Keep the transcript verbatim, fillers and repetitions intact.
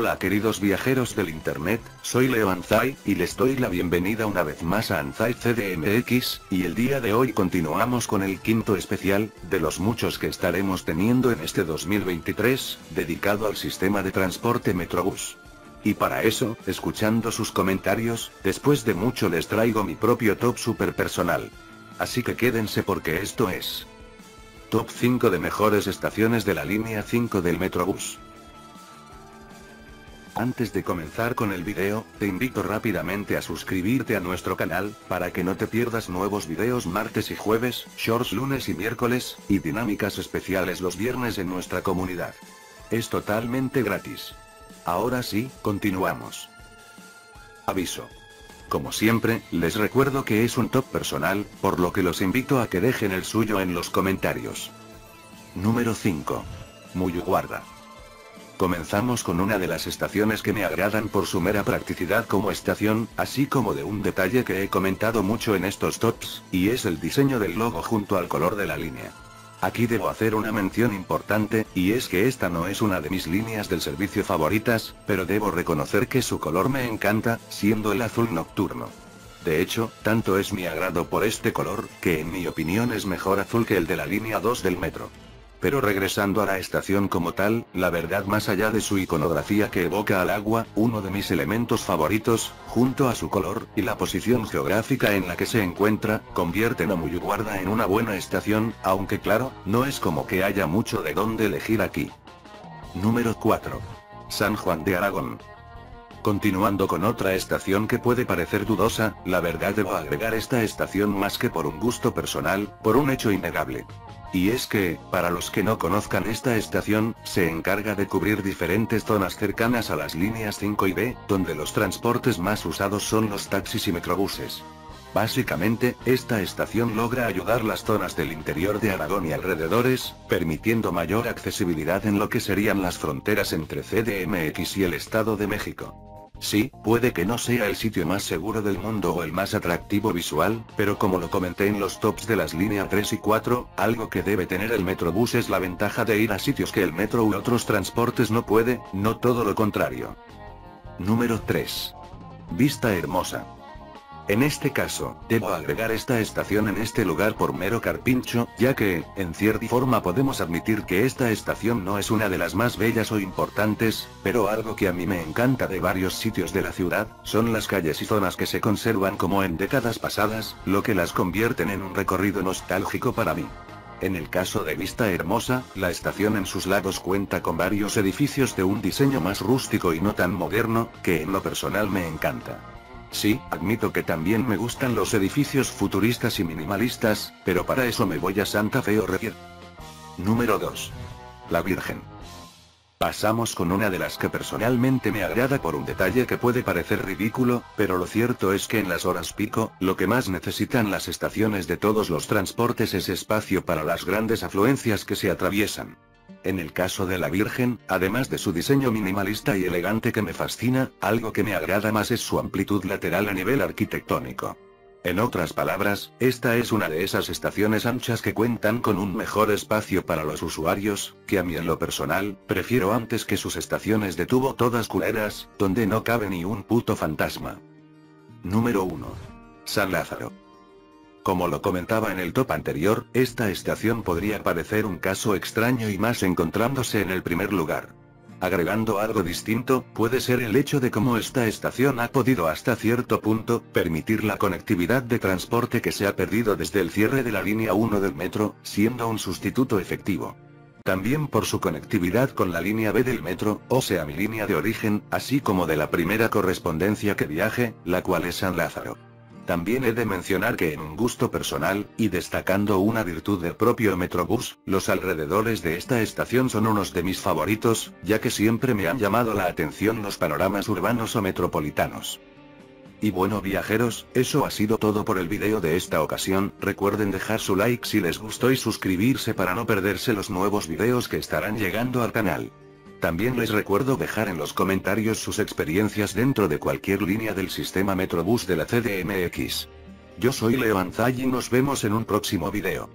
Hola queridos viajeros del internet, soy Leo Anzai, y les doy la bienvenida una vez más a Anzai C D M X, y el día de hoy continuamos con el quinto especial, de los muchos que estaremos teniendo en este dos mil veintitrés, dedicado al sistema de transporte Metrobús. Y para eso, escuchando sus comentarios, después de mucho les traigo mi propio top super personal. Así que quédense porque esto es... Top cinco de mejores estaciones de la línea cinco del Metrobús. Antes de comenzar con el video, te invito rápidamente a suscribirte a nuestro canal, para que no te pierdas nuevos videos martes y jueves, shorts lunes y miércoles, y dinámicas especiales los viernes en nuestra comunidad. Es totalmente gratis. Ahora sí, continuamos. Aviso. Como siempre, les recuerdo que es un top personal, por lo que los invito a que dejen el suyo en los comentarios. Número cinco. Muyuguarda. Comenzamos con una de las estaciones que me agradan por su mera practicidad como estación, así como de un detalle que he comentado mucho en estos tops, y es el diseño del logo junto al color de la línea. Aquí debo hacer una mención importante, y es que esta no es una de mis líneas del servicio favoritas, pero debo reconocer que su color me encanta, siendo el azul nocturno. De hecho, tanto es mi agrado por este color, que en mi opinión es mejor azul que el de la línea dos del metro. Pero regresando a la estación como tal, la verdad más allá de su iconografía que evoca al agua, uno de mis elementos favoritos, junto a su color, y la posición geográfica en la que se encuentra, convierten a Muyuguarda en una buena estación, aunque claro, no es como que haya mucho de dónde elegir aquí. Número cuatro. San Juan de Aragón. Continuando con otra estación que puede parecer dudosa, la verdad debo agregar esta estación más que por un gusto personal, por un hecho innegable. Y es que, para los que no conozcan esta estación, se encarga de cubrir diferentes zonas cercanas a las líneas cinco y B, donde los transportes más usados son los taxis y microbuses. Básicamente, esta estación logra ayudar las zonas del interior de Aragón y alrededores, permitiendo mayor accesibilidad en lo que serían las fronteras entre C D M X y el Estado de México. Sí, puede que no sea el sitio más seguro del mundo o el más atractivo visual, pero como lo comenté en los tops de las líneas tres y cuatro, algo que debe tener el Metrobús es la ventaja de ir a sitios que el metro u otros transportes no puede, no todo lo contrario. Número tres. Vista hermosa. En este caso, debo agregar esta estación en este lugar por mero carpincho, ya que, en cierta forma podemos admitir que esta estación no es una de las más bellas o importantes, pero algo que a mí me encanta de varios sitios de la ciudad, son las calles y zonas que se conservan como en décadas pasadas, lo que las convierten en un recorrido nostálgico para mí. En el caso de Vista Hermosa, la estación en sus lados cuenta con varios edificios de un diseño más rústico y no tan moderno, que en lo personal me encanta. Sí, admito que también me gustan los edificios futuristas y minimalistas, pero para eso me voy a Santa Fe o Revier. Número dos. La Virgen. Pasamos con una de las que personalmente me agrada por un detalle que puede parecer ridículo, pero lo cierto es que en las horas pico, lo que más necesitan las estaciones de todos los transportes es espacio para las grandes afluencias que se atraviesan. En el caso de la Virgen, además de su diseño minimalista y elegante que me fascina, algo que me agrada más es su amplitud lateral a nivel arquitectónico. En otras palabras, esta es una de esas estaciones anchas que cuentan con un mejor espacio para los usuarios, que a mí en lo personal, prefiero antes que sus estaciones de tubo todas culeras, donde no cabe ni un puto fantasma. Número uno. San Lázaro. Como lo comentaba en el top anterior, esta estación podría parecer un caso extraño y más encontrándose en el primer lugar. Agregando algo distinto, puede ser el hecho de cómo esta estación ha podido hasta cierto punto, permitir la conectividad de transporte que se ha perdido desde el cierre de la línea uno del metro, siendo un sustituto efectivo. También por su conectividad con la línea be del metro, o sea mi línea de origen, así como de la primera correspondencia que viaje, la cual es San Lázaro. También he de mencionar que en un gusto personal, y destacando una virtud del propio Metrobús, los alrededores de esta estación son unos de mis favoritos, ya que siempre me han llamado la atención los panoramas urbanos o metropolitanos. Y bueno viajeros, eso ha sido todo por el video de esta ocasión, recuerden dejar su like si les gustó y suscribirse para no perderse los nuevos videos que estarán llegando al canal. También les recuerdo dejar en los comentarios sus experiencias dentro de cualquier línea del sistema Metrobús de la C D M X. Yo soy Leo Anzai y nos vemos en un próximo video.